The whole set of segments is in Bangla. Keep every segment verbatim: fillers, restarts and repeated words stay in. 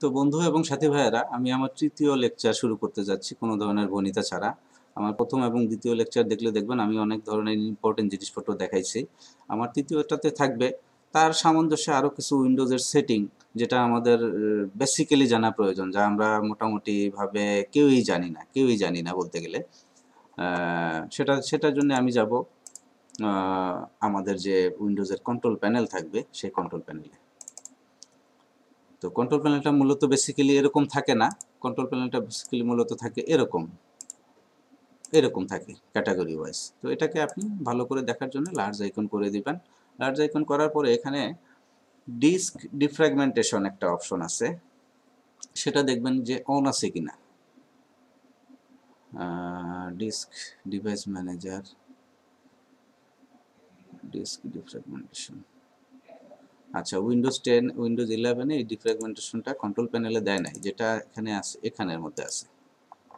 তো বন্ধু এবং সাথী ভাইয়েরা, আমি আমার তৃতীয় লেকচার শুরু করতে যাচ্ছি কোনো ধরনের ভনিতা ছাড়া। আমার প্রথম এবং দ্বিতীয় লেকচার দেখলে দেখবেন আমি অনেক ধরনের ইম্পর্টেন্ট জিনিসপত্র দেখাইছি। আমার তৃতীয়টাতে থাকবে তার সামঞ্জস্যে আরও কিছু উইন্ডোজের সেটিং, যেটা আমাদের বেসিক্যালি জানা প্রয়োজন, যা আমরা মোটামুটিভাবে কেউই জানি না কেউই জানি না বলতে গেলে। সেটা সেটার জন্য আমি যাব আমাদের যে উইন্ডোজের কন্ট্রোল প্যানেল থাকবে সেই কন্ট্রোল প্যানেলে। তো কন্ট্রোল প্যানেলটা মূলত বেসিক্যালি এরকম থাকে না, কন্ট্রোল প্যানেলটা বেসিক্যালি মূলত থাকে এরকম এরকম থাকে ক্যাটাগরি ওয়াইজ। তো এটাকে আপনি ভালো করে দেখার জন্য লার্জ আইকন করে দিবেন। লার্জ আইকন করার পরে এখানে ডিস্ক ডিফ্র্যাগমেন্টেশন একটা অপশন আছে, সেটা দেখবেন যে অন আছে কিনা। Disk device manager, disk defragmentation, আচ্ছা উইন্ডোজ টেন উইন্ডোজ ইলেভেনে এই ডিফ্র্যাগমেন্টেশনটা কন্ট্রোল প্যানেলে দেয় নাই, যেটা এখানে আছে, এখানের মধ্যে আছে।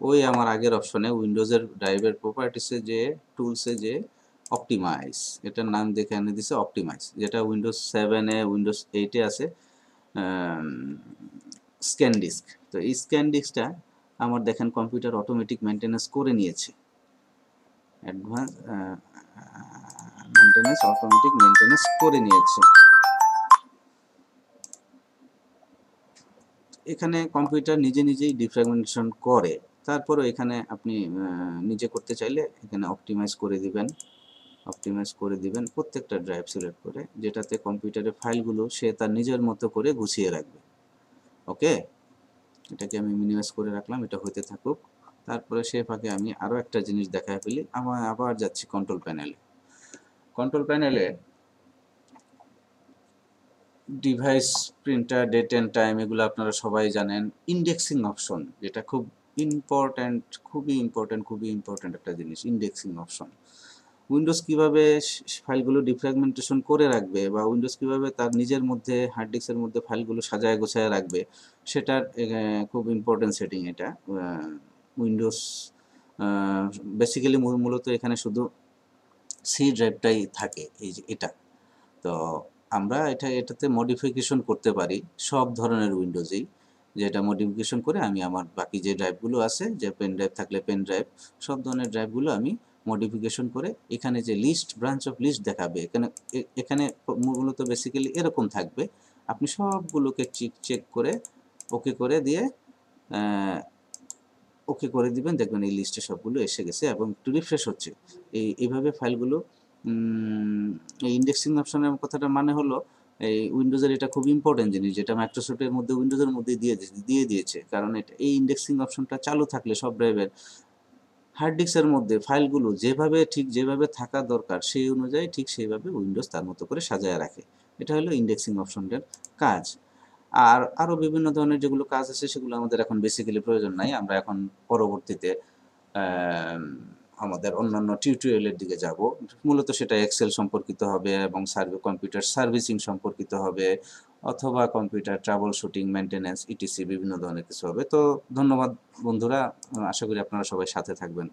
ওই আমার আগের অপশনে উইন্ডোজের ড্রাইভের প্রপার্টিসে যে টুলসে যে অপটিমাইজ, এটার নাম দেখে এনে দিছে অপটিমাইজ, যেটা উইন্ডোজ সেভেনে উইন্ডোজ এইটে আছে স্ক্যান ডিস্ক। তো এই স্ক্যান ডিস্কটা আমার দেখেন কম্পিউটার অটোমেটিক মেনটেন্যান্স করে নিয়েছে, অ্যাডভান্স মেনটেন্যান্স অটোমেটিক মেনটেন্যান্স করে নিয়েছে। এখানে কম্পিউটার নিজে নিজেই ডিফ্র্যাগমেন্টেশন করে, তারপরে এখানে আপনি নিজে করতে চাইলে এখানে অপটিমাইজ করে দিবেন অপটিমাইজ করে দিবেন প্রত্যেকটা ড্রাইভ সিলেক্ট করে, যেটাতে কম্পিউটারে ফাইলগুলো সে তার নিজের মতো করে গুছিয়ে রাখবে। ওকে, এটাকে আমি মিনিমাইজ করে রাখলাম, এটা হতে থাকুক। তারপরে সে ফাঁকে আমি আরও একটা জিনিস দেখায় ফেলি। আমার আবার যাচ্ছি কন্ট্রোল প্যানেলে। কন্ট্রোল প্যানেলে device, printer, date and time, এগুলো আপনারা সবাই জানেন। ইন্ডেক্সিং অপশন, যেটা খুব ইম্পর্ট্যান্ট খুবই ইম্পর্ট্যান্ট খুবই ইম্পর্ট্যান্ট একটা জিনিস, ইন্ডেক্সিং অপশন। উইন্ডোজ কীভাবে ফাইলগুলো ডিফ্র্যাগমেন্টেশন করে রাখবে বা উইন্ডোজ কীভাবে তার নিজের মধ্যে হার্ড ডিস্কের মধ্যে ফাইলগুলো সাজায় গোছায় রাখবে, সেটার খুব ইম্পর্ট্যান্ট সেটিং এটা। উইন্ডোজ বেসিক্যালি মূলত এখানে শুধু সি ড্রাইভটাই থাকে, এই যে এটা। তো আমরা এটা এটাতে মডিফিকেশন করতে পারি সব ধরনের উইন্ডোজেই, যেটা মডিফিকেশন করে আমি আমার বাকি যে ড্রাইভগুলো আছে, যে পেন ড্রাইভ থাকলে পেন ড্রাইভ, সব ধরনের ড্রাইভগুলো আমি মডিফিকেশন করে এখানে যে লিস্ট, ব্রাঞ্চ অফ লিস্ট দেখাবে, এখানে এখানে মূলত বেসিক্যালি এরকম থাকবে। আপনি সবগুলোকে চেক চেক করে ওকে করে দিয়ে ওকে করে দিবেন, দেখবেন এই লিস্টে সবগুলো এসে গেছে এবং একটু রিফ্রেশ হচ্ছে। এই এইভাবে ফাইলগুলো, এই ইন্ডেক্সিং অপশনের কথাটা মানে হলো এই উইন্ডোজের এটা খুব ইম্পর্টেন্ট জিনিস, যেটা মাইক্রোসফটের মধ্যে উইন্ডোজের মধ্যে দিয়ে দিয়ে দিয়েছে। কারণ এটা এই ইন্ডেক্সিং অপশনটা চালু থাকলে সব ড্রাইভের হার্ড ডিস্কের মধ্যে ফাইলগুলো যেভাবে ঠিক যেভাবে থাকা দরকার সেই অনুযায়ী ঠিক সেইভাবে উইন্ডোজ তার মতো করে সাজায় রাখে। এটা হলো ইন্ডেক্সিং অপশনের কাজ। আর আরও বিভিন্ন ধরনের যেগুলো কাজ আছে সেগুলো আমাদের এখন বেসিক্যালি প্রয়োজন নাই, আমরা এখন পরবর্তীতে আমাদের অন্যান্য টিউটোরিয়ালের দিকে যাব। মূলত সেটা এক্সেল সম্পর্কিত হবে এবং সার্ভে কম্পিউটার সার্ভিসিং সম্পর্কিত হবে, অথবা computer troubleshooting, maintenance, ETC বিভিন্ন ধরনের কিছু হবে। তো ধন্যবাদ বন্ধুরা, আশা করি আপনারা সবাই সাথে থাকবেন।